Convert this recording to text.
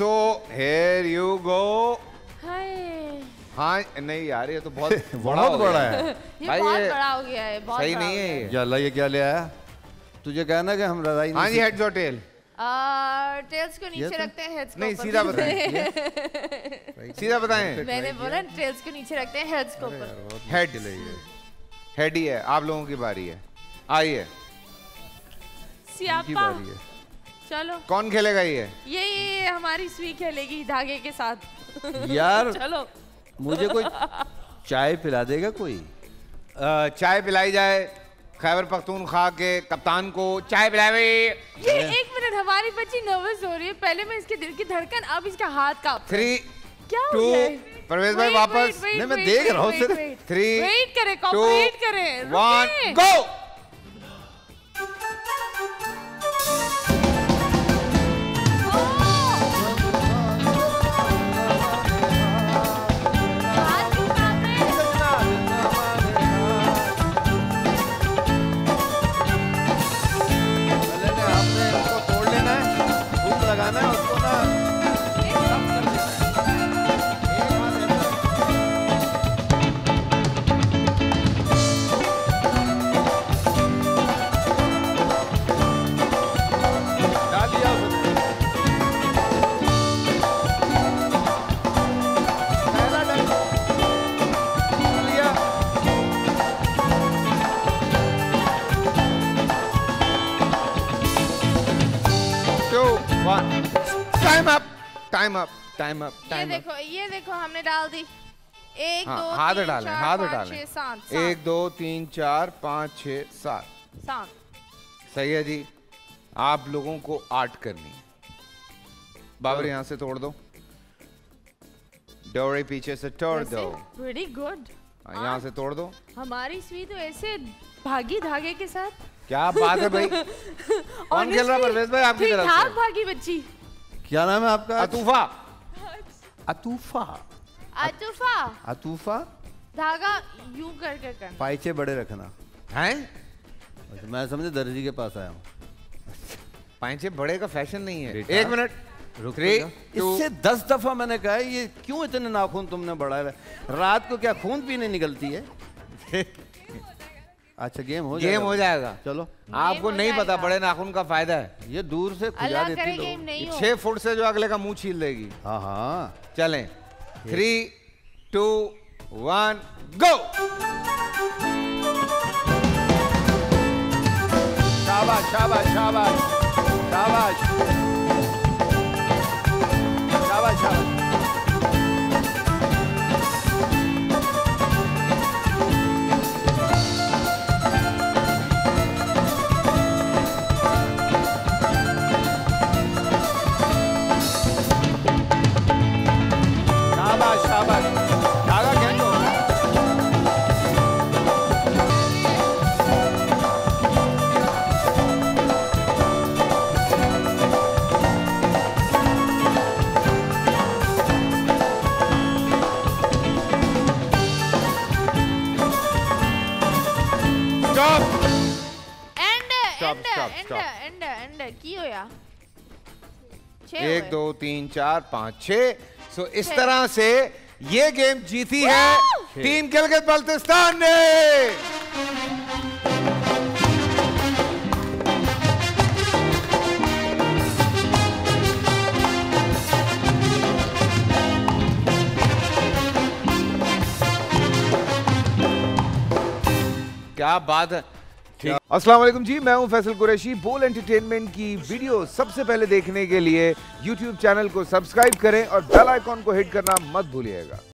So here you go. हाय हाँ नहीं यार ये तो बहुत बड़ा है भाई, बहुत बड़ा हो गया है, बहुत सही नहीं है ये। अल्लाह ये क्या ले आया? तुझे कहना कि हम रजाई नहीं। हाँ जी हेड्स और टेल। टेल्स को नीचे रखते हैं, हेड्स को नहीं। सीधा बताएं सीधा बताएं। मैंने बोला टेल्स को नीचे रखते हैं, हेड्स को ऊपर। हेड हेड ही है। आप लोगों की बारी है, आइए सियापा। चलो कौन खेलेगा? ये हमारी सुई खेलेगी धागे के साथ। यार चलो मुझे कोई चाय पिला देगा कोई? चाय पिलाई जाए खैबर पख्तूनख्वा के कप्तान को, चाय पिलावे। ये एक मिनट, हमारी बच्ची नर्वस हो रही है। पहले मैं इसके दिल की धड़कन, अब इसका हाथ कांप। 3, 2 परवेज भाई वापस। नहीं मैं देख रहा हूँ। 3, 2, 1 गो। ये देखो हमने डाल दी। 1, 2, 3, 4, 5, 6, 7 सही है जी। आप लोगों को आर्ट करनी है। बाबर यहाँ से तोड़ दो, डोरी पीछे से तोड़ दो। Very good. यहाँ से तोड़ दो। हमारी स्वी तो ऐसे भागी धागे के साथ। क्या बात है भाई। कौन खेल रहा परवेज भाई आपकी तरफ से? भागी बच्ची। क्या नाम है आपका? अतूफा। अतूफा अतूफा अतूफा। धागा यूं कर करना, पाइचे बड़े रखना हैं। मैं समझे दर्जी के पास आया हूँ। पाइचे बड़े का फैशन नहीं है। 1 मिनट रुक। 3, 2 इससे 10 दफा मैंने कहा है, ये क्यों इतने नाखून तुमने बढ़ाया? रात को क्या खून पीने निकलती है? अच्छा गेम हो जाएगा। चलो आपको नहीं पता बड़े नाखून का फायदा है। ये दूर से खुजा देती लोग। 6 फुट से जो अगले का मुंह छील देगी। हाँ चलें 3, 2, 1 गो। शाबाश शाबाश शाबाश शाबाश शाबाश शाबाश। एक 2, 3, 4, 5, 6 सो इस तरह से ये गेम जीती है टीम गिलगित बल्तिस्तान ने। क्या बात है। अस्सलाम वालेकुम जी, मैं हूं फैसल कुरैशी। बोल एंटरटेनमेंट की वीडियो सबसे पहले देखने के लिए YouTube चैनल को सब्सक्राइब करें और बेल आइकॉन को हिट करना मत भूलिएगा।